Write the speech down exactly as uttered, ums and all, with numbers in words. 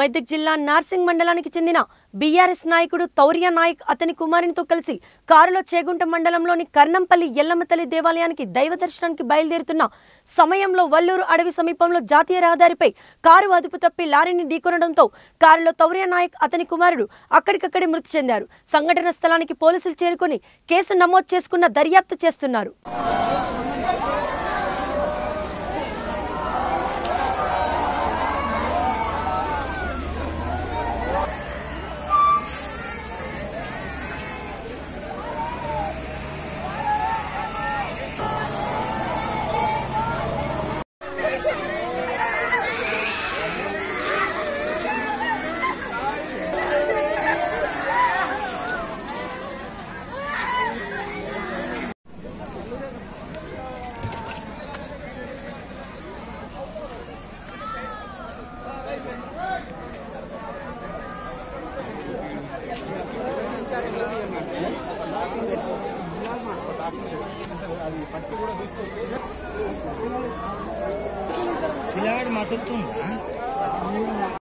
మెదక్ జిల్లా నార్సింగ్ మండలానికి చెందిన బీఆర్ఎస్ నాయకుడు తౌరియా నాయక్ అతని కుమారునితో కలిసి కారులో చేగుంట మండలంలోని కర్ణంపల్లి ఎల్లమ్మ తల్లి దేవాలయానికి దైవ దర్శనానికి బయలుదేరుతున్న సమయంలో వల్లూరు అడవి సమీపంలో జాతీయ రహదారిపై కారు అదుపు తప్పి లారీని ఢీకొనడంతో కారులో తౌరియా నాయక్ అతని కుమారుడు అక్కడికక్కడే మృతి చెందారు. సంఘటన స్థలానికి పోలీసులు చేరుకొని కేసు నమోదు చేసుకున్న దర్యాప్తు చేస్తున్నారు. Pilar, más el tumba.